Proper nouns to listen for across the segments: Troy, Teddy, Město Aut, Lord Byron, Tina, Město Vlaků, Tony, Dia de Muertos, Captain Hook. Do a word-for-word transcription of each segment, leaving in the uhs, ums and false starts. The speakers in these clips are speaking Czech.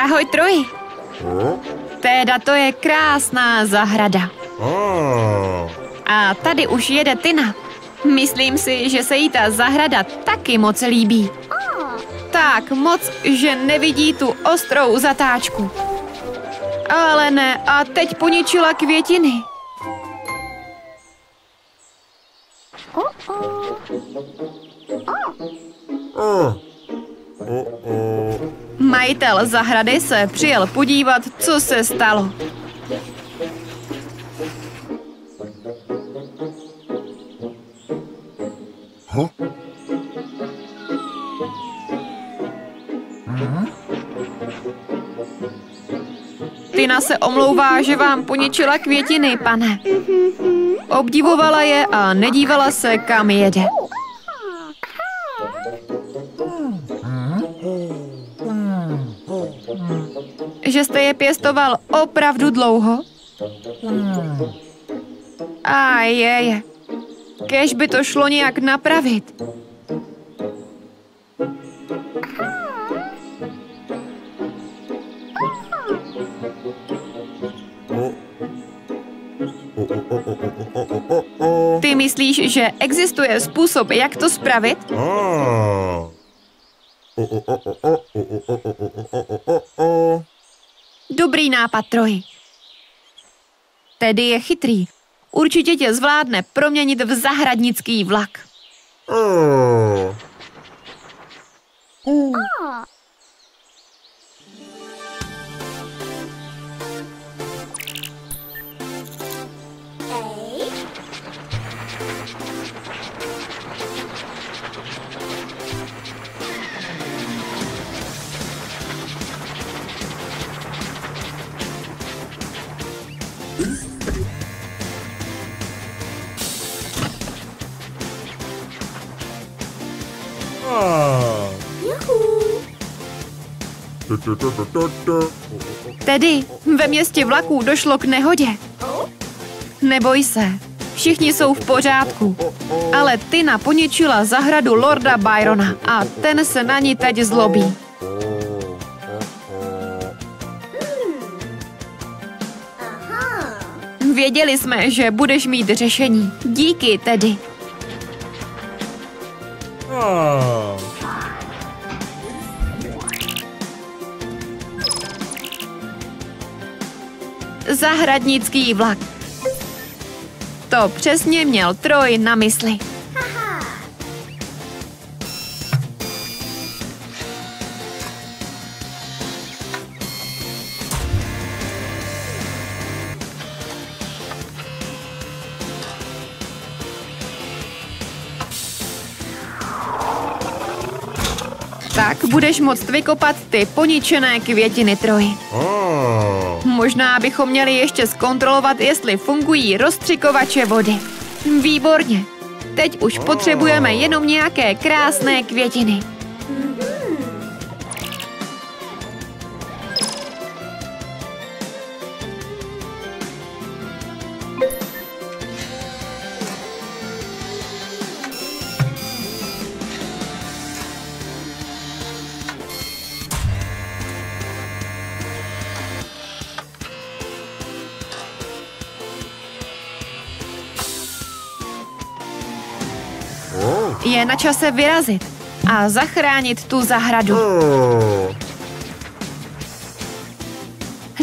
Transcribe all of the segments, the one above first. Ahoj, Troy. Teda to je krásná zahrada. A tady už jede Tina. Myslím si, že se jí ta zahrada taky moc líbí. Tak moc, že nevidí tu ostrou zatáčku. Ale ne, a teď poničila květiny. Majitel zahrady se přijel podívat, co se stalo. Tina se omlouvá, že vám poničila květiny, pane. Obdivovala je a nedívala se, kam jede. Že jste je pěstoval opravdu dlouho? A je, je. Kéž by to šlo nějak napravit. Ty myslíš, že existuje způsob, jak to spravit? Dobrý nápad, Troy. Teddy je chytrý. Určitě tě zvládne proměnit v zahradnický vlak. Tedy ve městě vlaků došlo k nehodě. Neboj se, všichni jsou v pořádku. Ale Tina poničila zahradu Lorda Byrona a ten se na ní teď zlobí. Věděli jsme, že budeš mít řešení. Díky, Teddy. Zahradnický vlak. To přesně měl Troy na mysli. Tak budeš moct vykopat ty poničené květiny, Troy. Možná bychom měli ještě zkontrolovat, jestli fungují rozstřikovače vody. Výborně. Teď už potřebujeme jenom nějaké krásné květiny. Je na čase vyrazit a zachránit tu zahradu.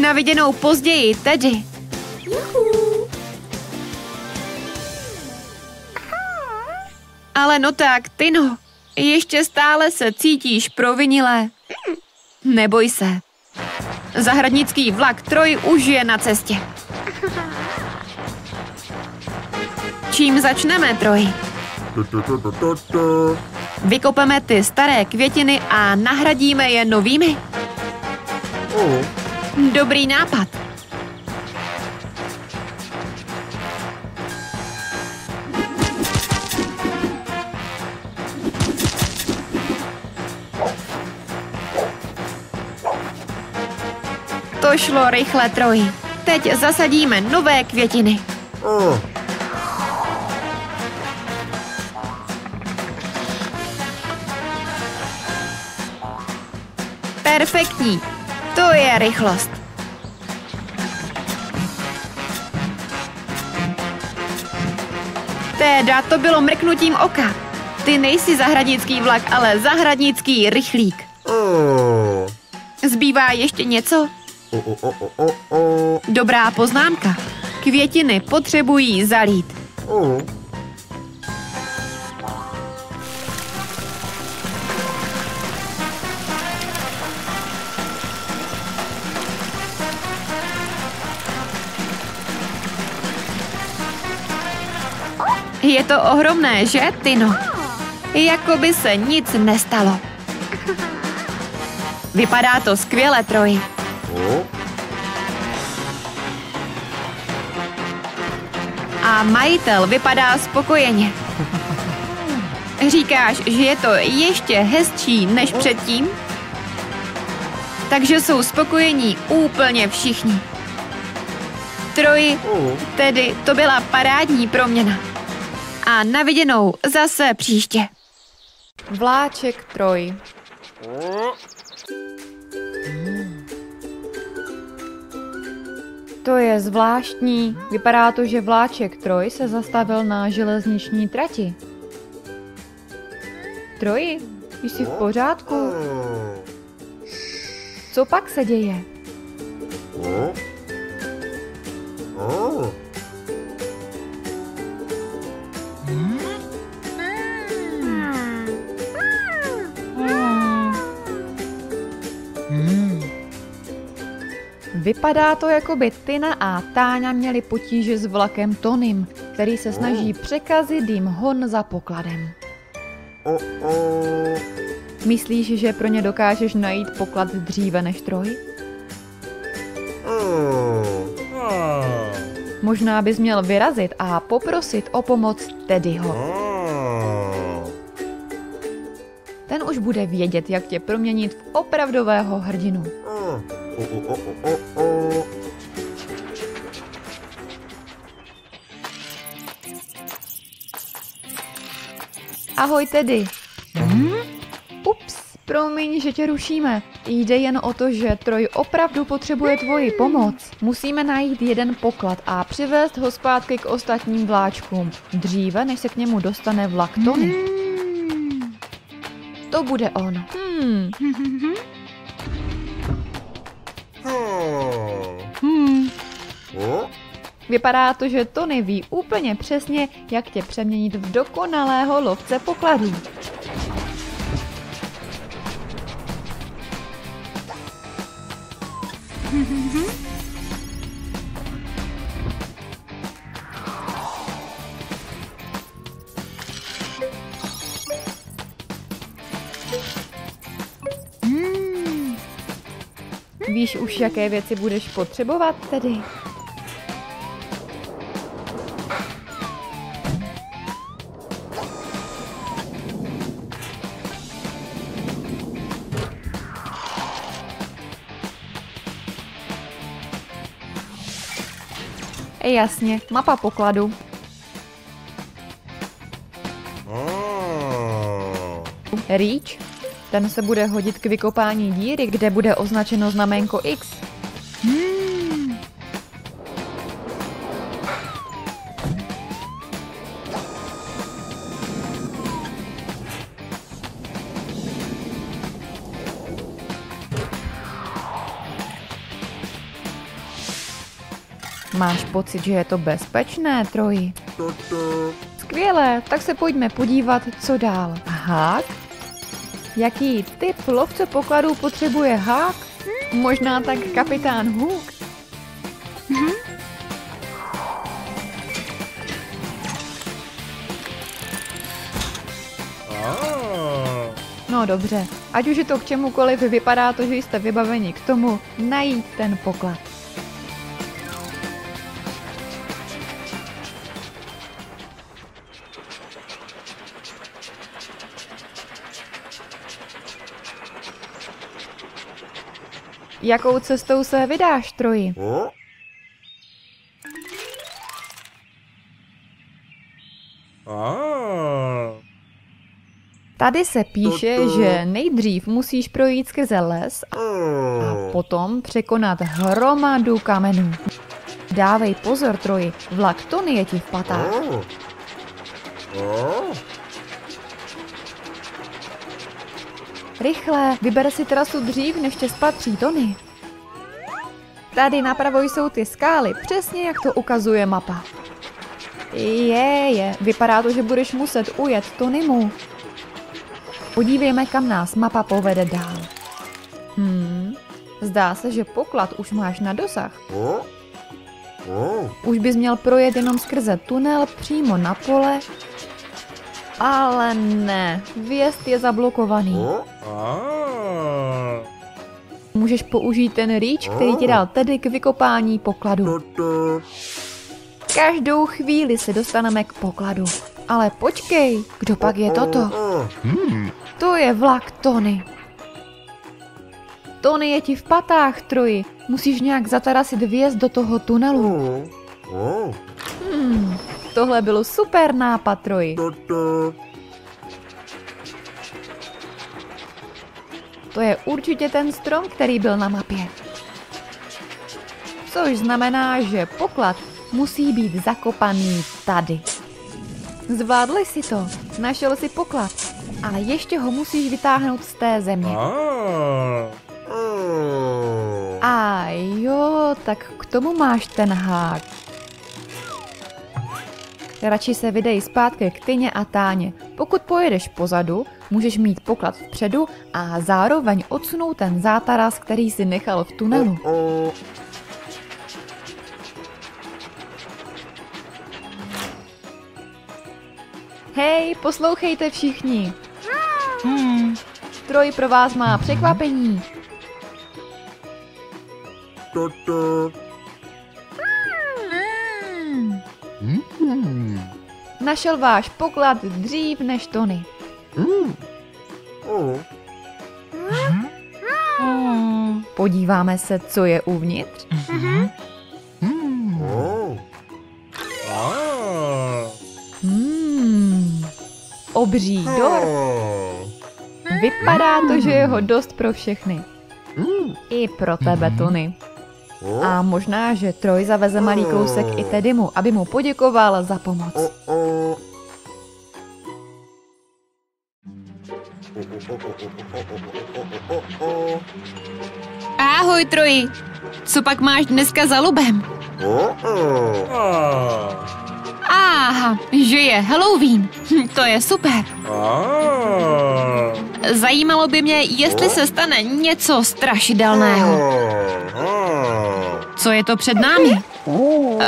Na viděnou později, Teddy. Ale no tak, Tino, ještě stále se cítíš provinile. Neboj se. Zahradnický vlak Troy už je na cestě. Čím začneme, Troy? Vykopeme ty staré květiny a nahradíme je novými. Dobrý nápad. To šlo rychle, Troy. Teď zasadíme nové květiny. Perfektní. To je rychlost. Teda to bylo mrknutím oka. Ty nejsi zahradnický vlak, ale zahradnický rychlík. Oh. Zbývá ještě něco? Oh, oh, oh, oh, oh. Dobrá poznámka. Květiny potřebují zalít. Oh. Je to ohromné, že, Tino? Jako by se nic nestalo. Vypadá to skvěle, Troy. A majitel vypadá spokojeně. Říkáš, že je to ještě hezčí než předtím? Takže jsou spokojení úplně všichni. Troy, tedy to byla parádní proměna. A na viděnou zase příště. Vláček Troy. To je zvláštní. Vypadá to, že vláček Troy se zastavil na železniční trati. Troy, jsi v pořádku? Co pak se děje? Vypadá to, jako by Tina a Táňa měli potíže s vlakem Tonym, který se snaží překazit jim hon za pokladem. Myslíš, že pro ně dokážeš najít poklad dříve než Troy? Možná bys měl vyrazit a poprosit o pomoc Teddyho. Ten už bude vědět, jak tě proměnit v opravdového hrdinu. O, o, o, o, o. Ahoj, Teddy. Hmm? Ups, promiň, že tě rušíme. Jde jen o to, že Troy opravdu potřebuje tvoji pomoc. Musíme najít jeden poklad a přivést ho zpátky k ostatním vláčkům, dříve než se k němu dostane vlak Tony. Hmm. To bude on. Hmm. Hmm. Vypadá to, že Tony ví úplně přesně, jak tě přeměnit v dokonalého lovce pokladů. Víš už, jaké věci budeš potřebovat, Teddy? Jasně, mapa pokladu. Rýč? Ten se bude hodit k vykopání díry, kde bude označeno znaménko X. Hmm. Máš pocit, že je to bezpečné, Troji? Skvělé, tak se pojďme podívat, co dál. Aha. Jaký typ lovce pokladů potřebuje hák? Možná tak kapitán Hook? No dobře, ať už je to k čemukoliv, vypadá to, že jste vybaveni k tomu najít ten poklad. Jakou cestou se vydáš, Troji? Tady se píše, že nejdřív musíš projít skrze les a potom překonat hromadu kamenů. Dávej pozor, Troji, vlak Tony je ti v patách. Rychle, vyber si trasu dřív, než tě spatří Tony. Tady napravo jsou ty skály, přesně jak to ukazuje mapa. Je, je, vypadá to, že budeš muset ujet Tonymu. Podívejme, kam nás mapa povede dál. Hmm, zdá se, že poklad už máš na dosah. Už bys měl projet jenom skrze tunel přímo na pole, ale ne, vjezd je zablokovaný. Můžeš použít ten rýč, který ti dal Teddy k vykopání pokladu. Každou chvíli se dostaneme k pokladu. Ale počkej, kdo pak je toto? To je vlak Tony. Tony je ti v patách, Troji. Musíš nějak zatarasit vjezd do toho tunelu. Hmm, tohle bylo super nápad, Troji. To je určitě ten strom, který byl na mapě. Což znamená, že poklad musí být zakopaný tady. Zvládli si to, našel si poklad, ale ještě ho musíš vytáhnout z té země. A jo, tak k tomu máš ten hák. Radši se vydej zpátky k Tině a Táně. Pokud pojedeš pozadu, můžeš mít poklad vpředu a zároveň odsunout ten zátaras, který si nechal v tunelu. Hej, poslouchejte všichni. Hmm. Troy pro vás má překvapení. Našel váš poklad dřív než Tony. Podíváme se, co je uvnitř. Obří dort. Vypadá to, že je ho dost pro všechny. I pro tebe, Tony. A možná, že Troy zaveze malý kousek i Teddymu, aby mu poděkoval za pomoc. Ahoj, Troji. Co pak máš dneska za lubem? Aha, že je Halloween. To je super. Zajímalo by mě, jestli se stane něco strašidelného. Co je to před námi?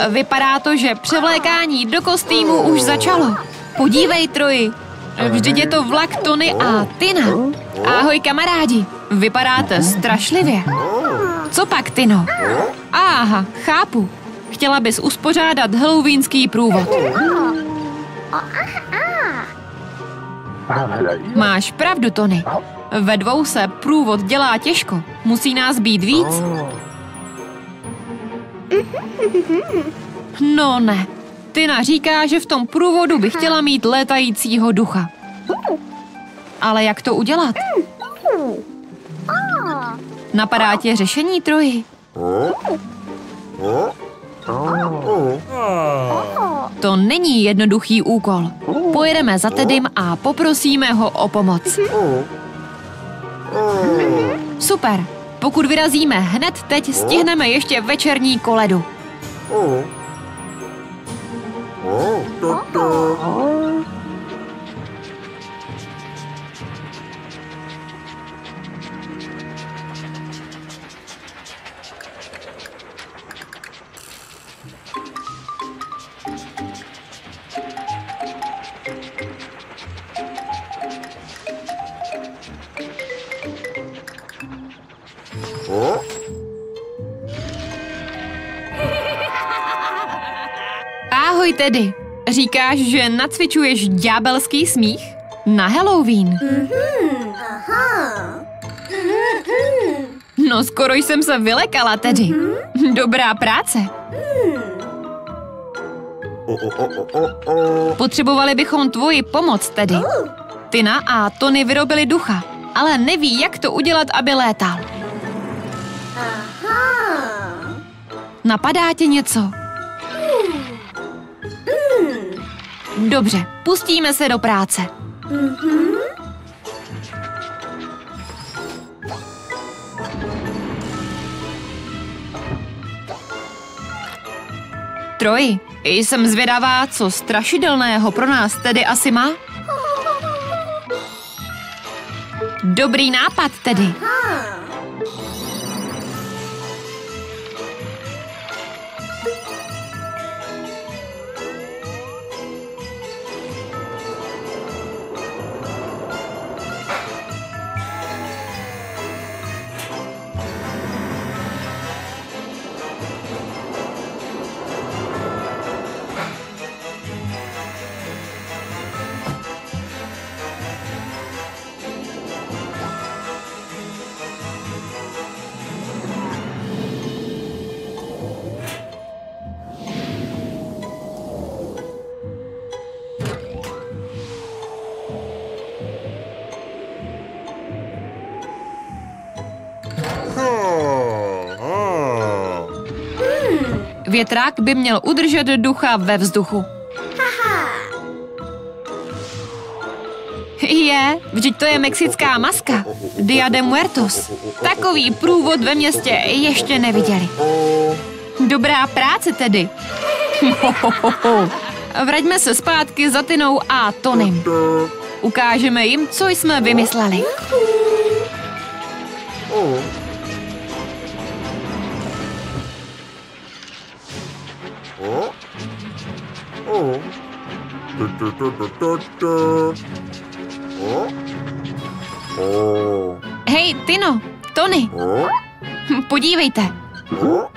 Vypadá to, že převlékání do kostýmu už začalo. Podívej, Troji. Vždyť je to vlak Tony a Tina. Ahoj, kamarádi. Vypadáte strašlivě. Co pak, Tino? Aha, chápu. Chtěla bys uspořádat halloweenský průvod. Máš pravdu, Tony. Ve dvou se průvod dělá těžko. Musí nás být víc. No ne. Tina říká, že v tom průvodu by chtěla mít létajícího ducha. Ale jak to udělat? Napadá tě řešení, Troji? To není jednoduchý úkol. Pojedeme za Teddym a poprosíme ho o pomoc. Super, pokud vyrazíme hned teď, stihneme ještě večerní koledu. Ahoj, Teddy. Říkáš, že nacvičuješ ďábelský smích? Na Halloween. No, skoro jsem se vylekala, Teddy. Dobrá práce. Potřebovali bychom tvoji pomoc, Teddy. Tina a Tony vyrobili ducha, ale neví, jak to udělat, aby létal. Aha. Napadá tě něco? Mm. Mm. Dobře, pustíme se do práce. Mm-hmm. Troji, jsem zvědavá, co strašidelného pro nás Teddy asi má. Dobrý nápad, Teddy. Větrák by měl udržet ducha ve vzduchu. Aha. Je, vždyť to je mexická maska. Dia de Muertos. Takový průvod ve městě ještě neviděli. Dobrá práce, Teddy. Vraťme se zpátky za Tinou a Tonym. Ukážeme jim, co jsme vymysleli. Hej, Tino, Tony, podívejte.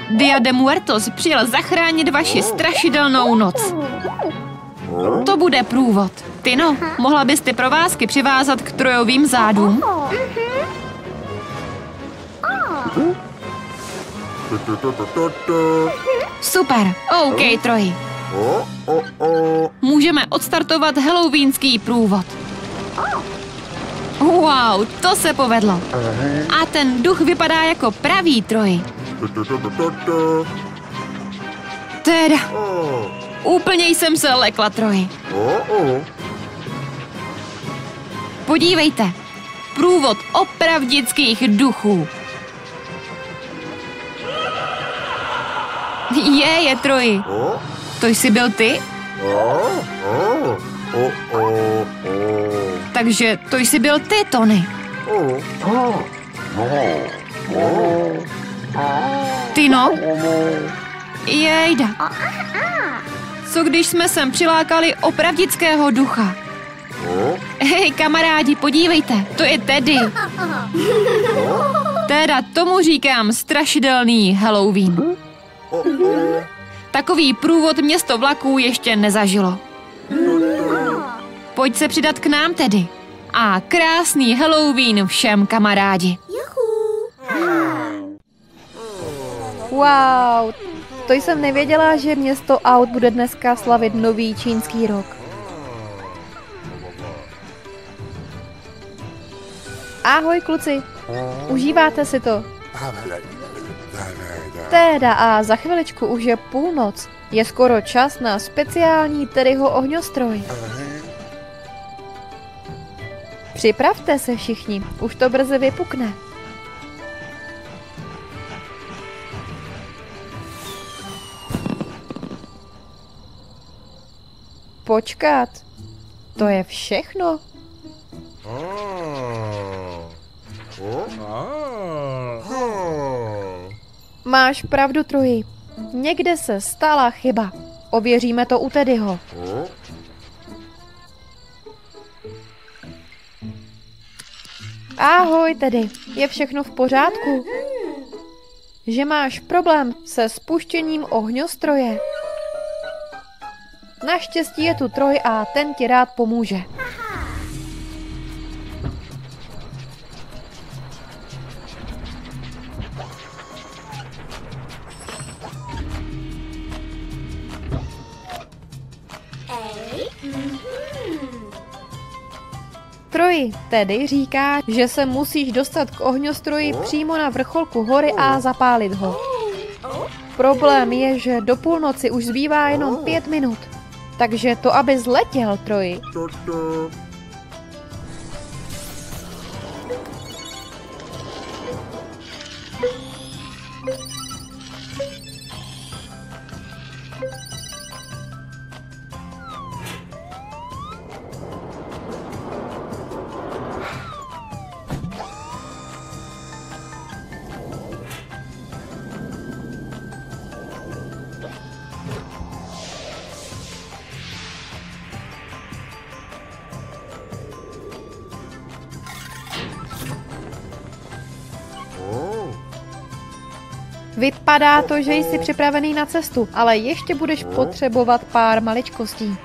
Dia de Muertos přijel zachránit vaši strašidelnou noc. To bude průvod. Tino, mohla byste provázky přivázat k Trojovým zádům? Super, OK, Troji. Můžeme odstartovat halloweenský průvod. Wow, to se povedlo. A ten duch vypadá jako pravý, Troji. Teda, úplně jsem se lekla, Troji. Podívejte, průvod opravdických duchů. Je, je, Troji. To jsi byl ty? Takže to jsi byl ty, Tony. Tino? Jejda. Co když jsme sem přilákali opravdického ducha? Hej, kamarádi, podívejte, to je Teddy. Teda tomu říkám strašidelný Halloween. Takový průvod Město vlaků ještě nezažilo. Pojď se přidat k nám, Teddy. A krásný Halloween všem, kamarádi. Wow, to jsem nevěděla, že Město Aut bude dneska slavit nový čínský rok. Ahoj, kluci, užíváte si to? Teda a za chviličku už je půlnoc. Je skoro čas na speciální Teddyho ohňostroj. Připravte se všichni, už to brzy vypukne. Počkat, to je všechno? Máš pravdu, Troji. Někde se stala chyba. Ověříme to u Teddyho. Ahoj, Teddy. Je všechno v pořádku? Že máš problém se spuštěním ohňostroje? Naštěstí je tu Troj a ten ti rád pomůže. Troy tedy říká, že se musíš dostat k ohňostroji přímo na vrcholku hory a zapálit ho. Problém je, že do půlnoci už zbývá jenom pět minut. Takže to, aby zletěl, Troji. Vypadá to, že jsi připravený na cestu, ale ještě budeš potřebovat pár maličkostí.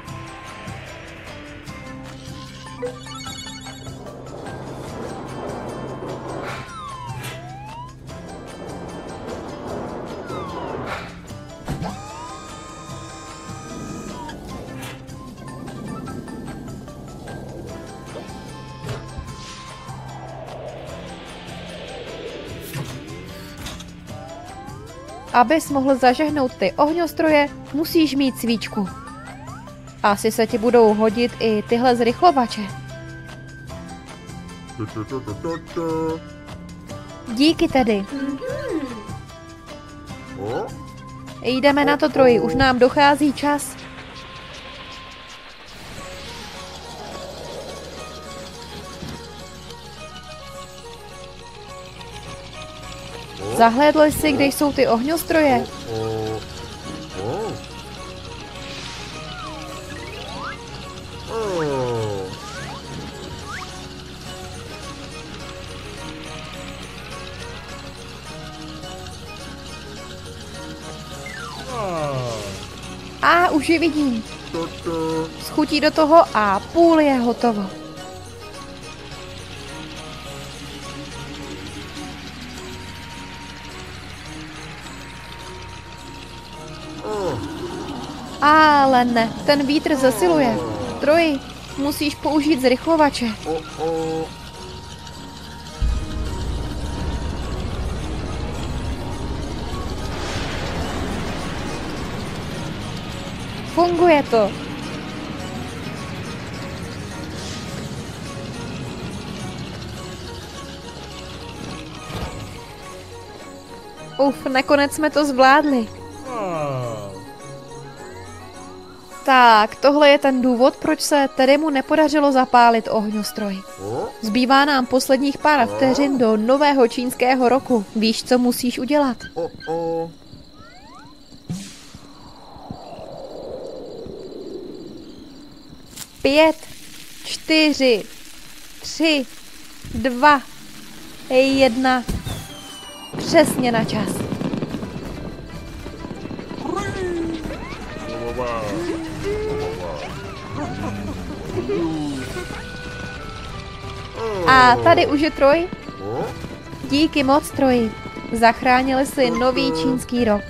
Abys mohl zažehnout ty ohňostroje, musíš mít svíčku. Asi se ti budou hodit i tyhle zrychlovače. Díky, Teddy. Jdeme na to, Troji, už nám dochází čas. Zahlédl jsi, kde jsou ty ohňostroje? A už ji vidím. Schutí do toho a půl je hotovo. Ale ne, ten vítr zesiluje. Troji, musíš použít zrychlovače. Funguje to. Uf, nakonec jsme to zvládli. Tak, tohle je ten důvod, proč se Teddymu nepodařilo zapálit ohňostroj. Zbývá nám posledních pár vteřin do nového čínského roku. Víš, co musíš udělat? Pět, čtyři, tři, dva, jedna. Přesně na čas. A tady už je Troy. Díky moc, Troji. Zachránili si nový čínský rok.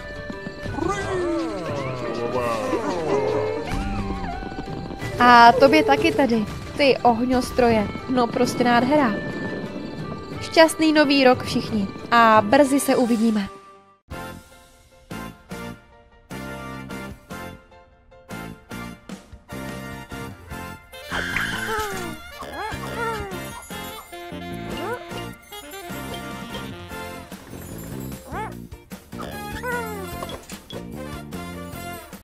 A tobě taky tady. Ty ohňostroje. No prostě nádhera. Šťastný nový rok všichni. A brzy se uvidíme.